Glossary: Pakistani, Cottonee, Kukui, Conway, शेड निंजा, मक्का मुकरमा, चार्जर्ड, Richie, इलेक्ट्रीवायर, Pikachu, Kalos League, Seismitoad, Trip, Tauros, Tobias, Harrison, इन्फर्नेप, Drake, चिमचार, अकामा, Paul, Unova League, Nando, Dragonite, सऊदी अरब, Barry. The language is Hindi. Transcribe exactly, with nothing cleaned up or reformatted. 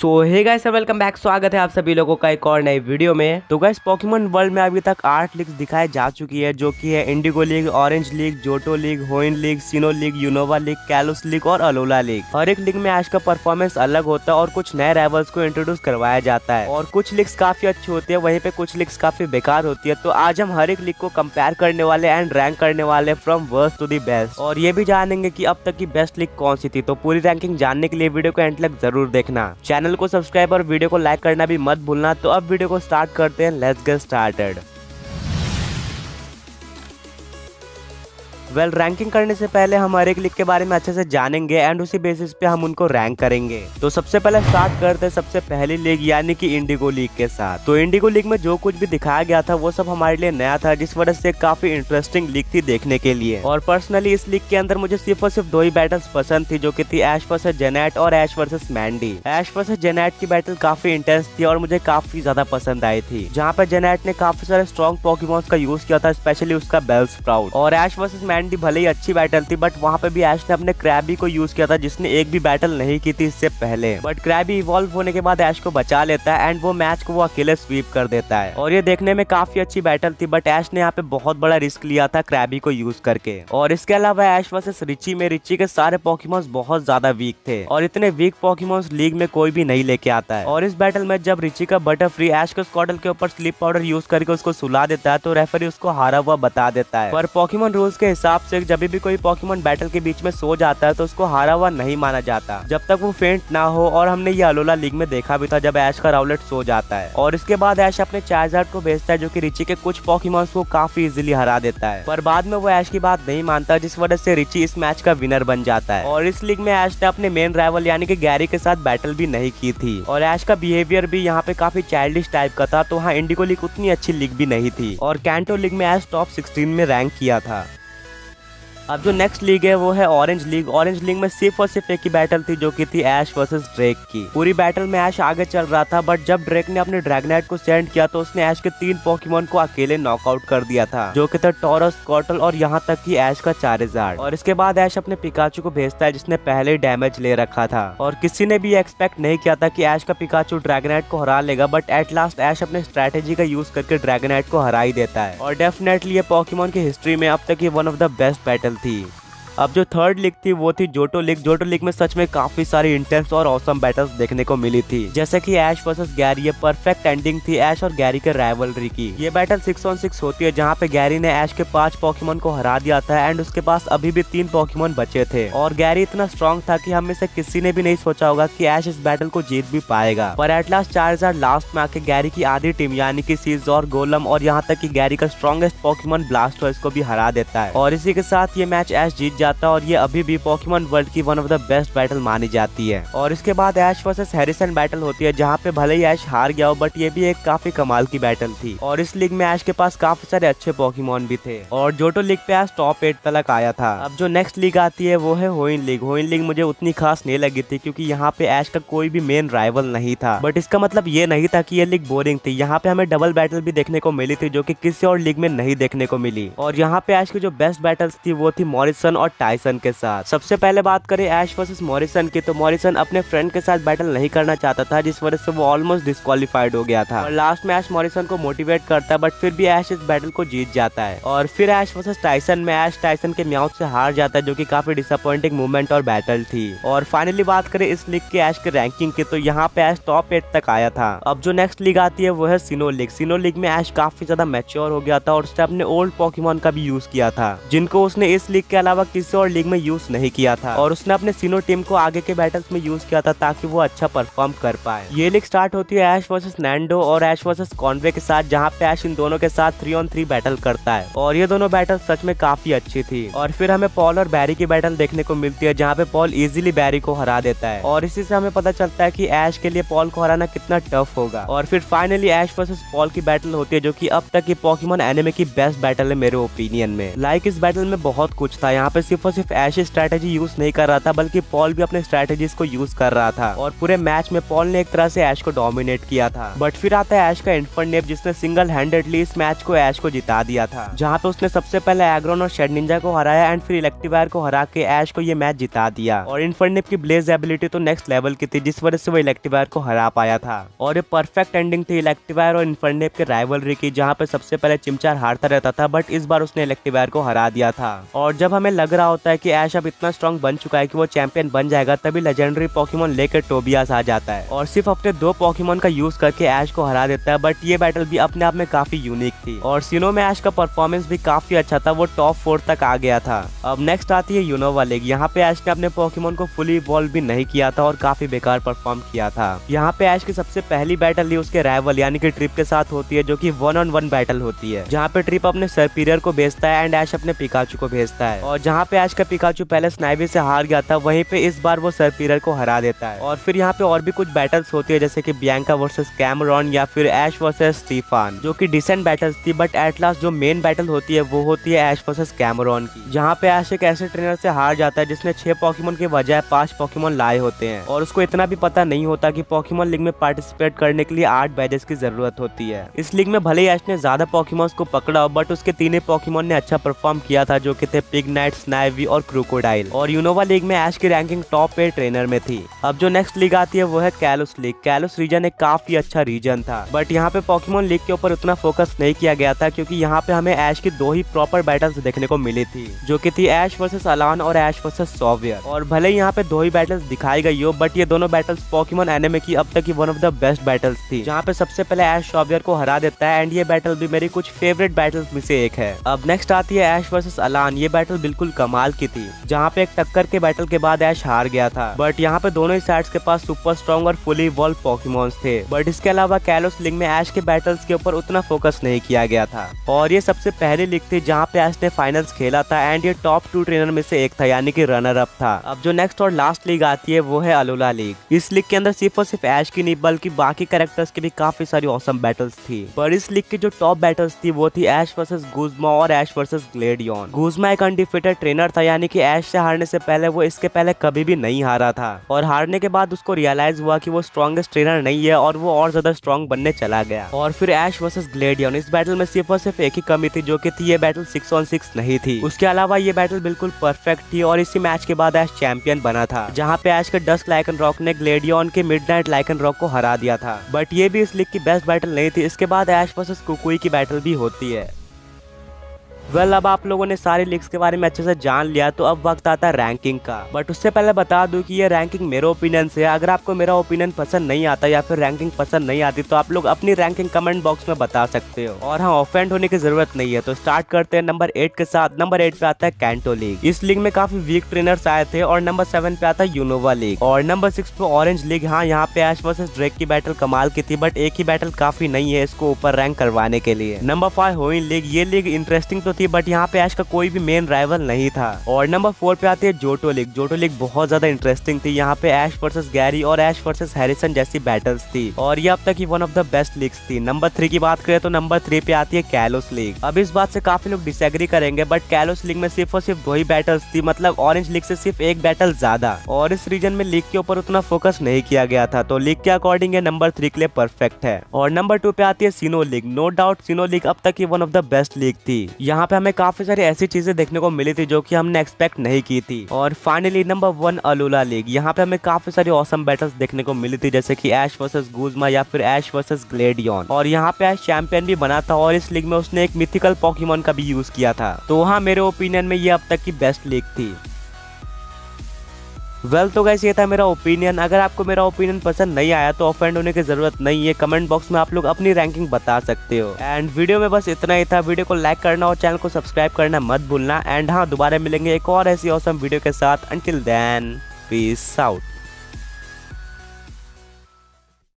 सो हे गाइस वेलकम बैक, स्वागत है आप सभी लोगों का एक और नए वीडियो में। तो गाइस पॉकीमोन वर्ल्ड में अभी तक आठ लीग्स दिखाई जा चुकी है, जो कि है Indigo league, Orange league, Johto league, Hoenn league, Sinnoh league, Unova league, Kalos league और अलोला लीग। हर एक लीग में एश का परफॉर्मेंस अलग होता है और कुछ नए राइवल्स को इंट्रोड्यूस करवाया जाता है और कुछ लीग्स काफी अच्छी होती है, वहीं पे कुछ लीग्स काफी बेकार होती है। तो आज हम हर एक लीग को कम्पेयर करने वाले एंड रैंक करने वाले from worst to the best, और ये भी जानेंगे की अब तक की बेस्ट लीग कौन सी थी। तो पूरी रैंकिंग जानने के लिए वीडियो को एंड तक जरूर देखना, चैनल को सब्सक्राइब और वीडियो को लाइक करना भी मत भूलना। तो अब वीडियो को स्टार्ट करते हैं, let's get started. Well well, रैंकिंग करने से पहले हम हर एक लीग के बारे में अच्छे से जानेंगे एंड उसी बेसिस पे हम उनको रैंक करेंगे। तो सबसे पहले स्टार्ट करते हैं सबसे पहली लीग यानी कि इंडिगो लीग के साथ। तो इंडिगो लीग में जो कुछ भी दिखाया गया था वो सब हमारे लिए नया था, जिस वजह से काफी इंटरेस्टिंग लीग थी देखने के लिए। और पर्सनली इस लीग के अंदर मुझे सिर्फ और सिर्फ दो ही बैटल्स पसंद थी, जो की थी एश वर्सेस जेनेट और Ash versus Mandy. Ash versus Janet की बैटल काफी इंटेंस थी और मुझे काफी ज्यादा पसंद आई थी, जहाँ पे जेनेट ने काफी सारे स्ट्रॉन्ग पॉकीमॉन्स का यूज किया था, स्पेशली उसका बेल स्प्राउट। और एश वर्सेस मैंडी भले ही अच्छी बैटल थी, बट वहाँ पे भी एश ने अपने क्रैबी को यूज किया था, जिसने एक भी बैटल नहीं की थी इससे पहले। बट क्रैबी इवॉल्व होने के बाद एश को बचा लेता है एंड वो मैच को वो अकेले स्वीप कर देता है, और ये देखने में काफी अच्छी बैटल थी। बट एश ने यहाँ पे बहुत बड़ा रिस्क लिया था क्रैबी को यूज करके। और इसके अलावा एश वर्सेस रिची में रिची के सारे पॉकीमॉन्स बहुत ज्यादा वीक थे, और इतने वीक पॉकीमॉन्स लीग में कोई भी नहीं लेके आता है। और इस बैटल में जब रिची का बटरफ्री एश के स्कॉडल के ऊपर स्लीप पाउडर यूज करके उसको सुला देता है, तो रेफरी उसको हारा हुआ बता देता है। पर पॉकीमॉन रूल्स के हिसाब से जब भी कोई पॉकीमॉन बैटल के बीच में सो जाता है तो उसको हारा हुआ नहीं माना जाता, जब तक वो फेंट ना हो। और हमने ये अलोला लीग में देखा भी था, जब एश का राउलेट सो जाता है और इसके बाद एश अपने चार्जर्ड को भेजता है, जो कि रिची के कुछ पॉकीमॉन्स को काफी इजीली हरा देता है। पर बाद में वो एश की बात नहीं मानता, जिस वजह से रिची इस मैच का विनर बन जाता है। और इस लीग में एश ने अपने मेन राइवल यानी कि गैरी के साथ बैटल भी नहीं की थी, और एश का बिहेवियर भी यहाँ पे काफी चाइल्डिश टाइप का था। तो हाँ, इंडिगो लीग उतनी अच्छी लीग भी नहीं थी, और कैंटो लीग में एश टॉप सिक्सटीन में रैंक किया था। अब जो नेक्स्ट लीग है वो है ऑरेंज लीग। ऑरेंज लीग में सिर्फ और सिर्फ एक ही बैटल थी, जो कि थी एश वर्सेस ड्रेक की। पूरी बैटल में एश आगे चल रहा था, बट जब ड्रेक ने अपने ड्रैगनाइट को सेंड किया तो उसने एश के तीन पॉकीमॉन को अकेले नॉकआउट कर दिया था, जो कि था टॉरस, कॉटल और यहाँ तक कि एश का चारेजार्ड। और इसके बाद एश अपने पिकाचू को भेजता है, जिसने पहले डैमेज ले रखा था, और किसी ने भी एक्सपेक्ट नहीं किया था कि एश का पिकाचू ड्रैगनाइट को हरा लेगा। बट एट लास्ट एश अपने स्ट्रेटेजी का यूज करके ड्रैगनाइट को हरा ही देता है, और डेफिनेटली ये पॉकीमॉन की हिस्ट्री में अब तक ये one of the best battle थी। अब जो थर्ड लीग थी वो थी जोटो लीग। जोटो लीग में सच में काफी सारी इंटेंस और औसम बैटल्स देखने को मिली थी, जैसे कि एश वर्सेस गैरी। ये परफेक्ट एंडिंग थी एश और गैरी के राइवलरी की। ये बैटल सिक्स ऑन सिक्स होती है, जहां पे गैरी ने एश के पांच पॉकीमॉन को हरा दिया था एंड उसके पास अभी भी तीन पॉकीमॉन बचे थे। और गैरी इतना स्ट्रॉन्ग था कि हम में से किसी ने भी नहीं सोचा होगा कि एश इस बैटल को जीत भी पाएगा। पर एटलास्ट चार्जर्ड लास्ट में आके गैरी की आधी टीम यानी कि सीज और गोलम और यहाँ तक कि गैरी का स्ट्रॉन्गेस्ट पॉकीमॉन ब्लास्टर्स को भी हरा देता है, और इसी के साथ ये मैच एश जीत जाता, और ये अभी भी पॉकीमॉन वर्ल्ड की one of the best battle मानी जाती है। और इसके बाद एश वर्सेस हैरिसन बैटल होती है, जहाँ पे भले ही एश हार गया हो, बट ये भी एक काफी कमाल की बैटल थी। और इस लीग में एश के पास काफी सारे अच्छे पॉकीमॉन भी थे, और जोटो लीग पे एश टॉप एट तक आया था। अब जो नेक्स्ट लीग आती है वो है होइन लीग। होइन लीग मुझे उतनी खास नहीं लगी थी, क्योंकि यहाँ पे एश का कोई भी मेन राइवल नहीं था। बट इसका मतलब ये नहीं था कि ये लीग बोरिंग थी। यहाँ पे हमें डबल बैटल भी देखने को मिली थी, जो कि किसी और लीग में नहीं देखने को मिली। और यहाँ पे एश की जो बेस्ट बैटल्स थी वो थी मॉरिसन और टाइसन के साथ। सबसे पहले बात करें एश वर्सेस मॉरिसन की, तो मॉरिसन अपने फ्रेंड के साथ बैटल नहीं करना चाहता था, जिस वजह से वो ऑलमोस्ट डिस्क्वालीफाइड हो गया था। और लास्ट में एश मॉरिसन को मोटिवेट करता है, बट फिर भी एश इस बैटल को जीत जाता है। और फिर एश वर्सेस टाइसन में एश टाइसन के म्याऊ से हार जाता है, जो कि काफी डिसअपॉइंटिंग मूवमेंट और बैटल थी। और फाइनली बात करें इस लीग के एश के रैंकिंग की, तो यहाँ पे एश टॉप एट तक आया था। अब जो नेक्स्ट लीग आती है वो है सिनो लीग। सिनो लीग में एश काफी ज्यादा मैच्योर हो गया था, और उसने अपने ओल्ड पॉकीमॉन का भी यूज किया था, जिनको उसने इस लीग के अलावा किसी और लीग में यूज नहीं किया था। और उसने अपने सिनो टीम को आगे के बैटल्स में यूज किया था, ताकि वो अच्छा परफॉर्म कर पाए। ये लीग स्टार्ट होती है एश वर्सेस नैंडो और एश वर्सेस कॉन्वे के साथ, जहाँ पे एश इन दोनों के साथ थ्री ऑन थ्री बैटल करता है, और ये दोनों बैटल सच में काफी अच्छी थी। और फिर हमें पॉल और बैरी की बैटल देखने को मिलती है, जहाँ पे पॉल इजिली बैरी को हरा देता है, और इसी से हमें पता चलता है की एश के लिए पॉल को हराना कितना टफ होगा। और फिर फाइनली एश वर्सेस पॉल की बैटल होती है, जो की अब तक की पॉकीमॉन एनिमे की बेस्ट बैटल है मेरे ओपिनियन में। लाइक इस बैटल में बहुत कुछ था, यहाँ पे सिर्फ और सिर्फ ऐश स्ट्रैटेजी यूज नहीं कर रहा था बल्कि पॉल भी अपने स्ट्रैटेजीज को यूज कर रहा था और पूरे मैच में पॉल ने एक तरह से ऐश को डोमिनेट किया था। बट फिर आता है ऐश का इन्फर्नेप जिसने सिंगल हैंडेडली इस मैच को ऐश को जिता दिया था, जहाँ पे उसने सबसे पहले एग्रोन और शेड निंजा को हराया एंड फिर इलेक्ट्रीवायर को हरा के ऐश को ये मैच जिता दिया। और इन्फर्नेप की ब्लेज एबिलिटी तो नेक्स्ट लेवल की थी जिस वजह से वो इलेक्ट्रीवायर को हरा पाया था और ये परफेक्ट एंडिंग थी इलेक्ट्रीवायर और इन्फर्नेप के राइवलरी की, जहाँ पे सबसे पहले चिमचार हारता रहता था बट इस बार उसने इलेक्ट्रीवायर को हरा दिया था। और जब हमें लग रहा होता है कि ऐश अब इतना स्ट्रांग बन चुका है कि वो चैंपियन बन जाएगा तभी लेजेंडरी पॉकीमोन लेकर टोबियास आ जाता है और सिर्फ अपने दो पॉकीमोन का यूज करके ऐश को हरा देता है। बट ये बैटल भी अपने आप में काफी यूनिक थी और सिनो में ऐश का परफॉर्मेंस भी काफी अच्छा था, वो टॉप फोर तक आ गया था। अब नेक्स्ट आती है यूनोवा लीग। यहाँ पे ऐश ने अपने पॉकीमोन को फुली इवॉल्व भी नहीं किया था और काफी बेकार परफॉर्म किया था। यहाँ पे ऐश की सबसे पहली बैटल ही उसके राइवल यानी कि ट्रिप के साथ होती है जो कि वन ऑन वन बैटल होती है, जहाँ पे ट्रिप अपने सर्पीरियर को भेजता है एंड ऐश अपने पिकाचू को भेजता है। और जहाँ पे ऐश का पिकाचू पहले स्नाइवी से हार गया था वहीं पे इस बार वो सर्पीरियर को हरा देता है। और फिर यहाँ पे और भी कुछ बैटल्स होती है जैसे कि बियांका वर्सेस कैमरॉन या फिर ऐश वर्सेस स्टीफान, जो कि डिसेंट बैटल्स थी। बट एट लास्ट जो मेन बैटल होती है वो होती है ऐश वर्सेस कैमरॉन की, जहाँ पे ऐश एक ऐसे ट्रेनर से हार जाता है जिसने छह पॉकीमोन के बजाय पांच पॉकीमोन लाए होते हैं और उसको इतना भी पता नहीं होता कि पॉकीमोन लीग में पार्टिसिपेट करने के लिए आठ बैजेस की जरूरत होती है। इस लीग में भले ही ऐश ने ज्यादा पॉकीमोन को पकड़ा बट उसके तीन पॉकीमोन ने अच्छा परफॉर्म किया था जो कि थे पिगनाइट, स्नाइवी और क्रोकोडाइल। और यूनोवा लीग में ऐश की रैंकिंग टॉप एट ट्रेनर में थी। अब जो नेक्स्ट लीग आती है वो है कैलोस लीग। कैलोस रीजन एक काफी अच्छा रीजन था बट यहाँ पे पॉकीमोन लीग के ऊपर उतना फोकस नहीं किया गया था क्योंकि यहाँ पे हमें ऐश की दो ही प्रॉपर बैटल्स देखने को मिली थी जो कि थी ऐश वर्सेस अलान और ऐश वर्सेस सॉवियर। और भले यहाँ पे दो ही बैटल्स दिखाई गई हो बट ये दोनों बैटल्स पॉकीमोन एनिमे की अब तक की one of the best battles थी, जहाँ पे सबसे पहले ऐश सॉवियर को हरा देता है एंड ये बैटल भी मेरी कुछ फेवरेट बैटल्स में से एक है। अब नेक्स्ट आती है ऐश वर्सेस अलान। ये बैटल बिल्कुल कमाल की थी जहाँ पे एक टक्कर के बैटल के बाद ऐश हार गया था बट यहाँ पे दोनों ही साइड्स के पास सुपर स्ट्रॉन्ग और फुली इवॉल्व पॉकीमोन्स थे। बट इसके अलावा कैलोस लीग में ऐश के बैटल्स के ऊपर उतना फोकस नहीं किया गया था और ये सबसे पहली लीग थी जहाँ पे ऐश ने फाइनल्स खेला था एंड ये टॉप टू ट्रेनर में से एक था यानी कि रनर अप था। अब जो नेक्स्ट और लास्ट लीग आती है वो है अलोला लीग। इस लीग के अंदर सिर्फ और सिर्फ ऐश की नहीं बल्कि बाकी कैरेक्टर्स की भी काफी सारी ऑसम बैटल्स थी पर इस लीग की जो टॉप बैटल्स थी वो थी ऐश वर्सेस गुज़मा और ऐश वर्सेस ग्लेडियन। गुज़मा एक अनडिफिटेड ट्रेनर था यानी कि ऐश से हारने से पहले वो इसके पहले कभी भी नहीं हारा था और हारने के बाद उसको रियलाइज हुआ कि वो स्ट्रॉन्गेस्ट ट्रेनर नहीं है और वो और ज्यादा स्ट्रॉन्ग बनने चला गया। और फिर ऐश वर्सेस ग्लेडियन, इस बैटल में सिर्फ और सिर्फ एक ही कमी थी जो कि थी ये बैटल सिक्स ऑन सिक्स नहीं थी। उसके अलावा ये बैटल बिल्कुल परफेक्ट थी और इसी मैच के बाद ऐश चैंपियन बना था, जहाँ पे ऐश के डस्क लाइकन रॉक ने ग्लेडियन के मिडनाइट लाइकन रॉक को हरा दिया था। बट ये भी इस लीग की बेस्ट बैटल नहीं थी। इसके बाद ऐश वर्सेस कुकुई की बैटल भी होती है। वेल well, अब आप लोगों ने सारी लीग्स के बारे में अच्छे से जान लिया तो अब वक्त आता है रैंकिंग का। बट उससे पहले बता दूं कि ये रैंकिंग मेरे ओपिनियन से है। अगर आपको मेरा ओपिनियन पसंद नहीं आता या फिर रैंकिंग पसंद नहीं आती तो आप लोग अपनी रैंकिंग कमेंट बॉक्स में बता सकते हो और हाँ, ऑफेंड होने की जरूरत नहीं है। तो स्टार्ट करते हैं नंबर एट के साथ। नंबर एट पे आता है कैंटो लीग। इस लीग में काफी वीक ट्रेनर्स आए थे। और नंबर सेवन पे आता है यूनोवा लीग और नंबर सिक्स पे ऑरेंज लीग। हाँ, यहाँ पे ऐश वर्सेस ड्रेक की बैटल कमाल की थी बट एक ही बैटल काफी नहीं है इसको ऊपर रैंक करवाने के लिए। Number five Hoenn league. ये लीग इंटरेस्टिंग तो थी बट यहाँ पे ऐश का कोई भी मेन राइवल नहीं था। और नंबर फोर पे आती है जोटो लीग। जोटो लीग बहुत ज्यादा इंटरेस्टिंग थी। यहाँ पे ऐश वर्सेस गैरी और ऐश वर्सेस हैरिसन जैसी बैटल्स थी और ये अब तक की one of the best leagues थी। नंबर थ्री की बात करें तो नंबर थ्री पे आती है कैलोस लीग। अब इस बात से काफी लोग डिसएग्री करेंगे बट कैलोस लीग में सिर्फ और सिर्फ दो ही बैटल्स थी, मतलब ऑरेंज लीग से सिर्फ एक बैटल ज्यादा। और इस रीजन में लीग के ऊपर उतना फोकस नहीं किया गया था तो लीग के अकॉर्डिंग नंबर थ्री के लिए परफेक्ट है। और नंबर टू पे आती है Sinnoh league. No doubt Sinnoh league अब तक की one of the best league थी। यहाँ पे हमें काफी सारी ऐसी चीजें देखने को मिली थी जो कि हमने एक्सपेक्ट नहीं की थी। और finally number one Alola league. यहाँ पे हमें काफी सारी ऑसम बैटल्स देखने को मिली थी जैसे कि ऐश वर्सेस गुज़मा या फिर ऐश वर्सेस ग्लेडियन। और यहाँ पे ऐश चैंपियन भी बना था और इस लीग में उसने एक मिथिकल पॉकीमोन का भी यूज किया था। तो हाँ, मेरे ओपिनियन में ये अब तक की बेस्ट लीग थी। वेल well, तो गाइस ये था मेरा ओपिनियन। अगर आपको मेरा ओपिनियन पसंद नहीं आया तो ऑफेंड होने की जरूरत नहीं है। कमेंट बॉक्स में आप लोग अपनी रैंकिंग बता सकते हो। एंड वीडियो में बस इतना ही था। वीडियो को लाइक करना और चैनल को सब्सक्राइब करना मत भूलना। एंड हाँ, दोबारा मिलेंगे एक और ऐसी ऑसम वीडियो के साथ। Until then, peace out.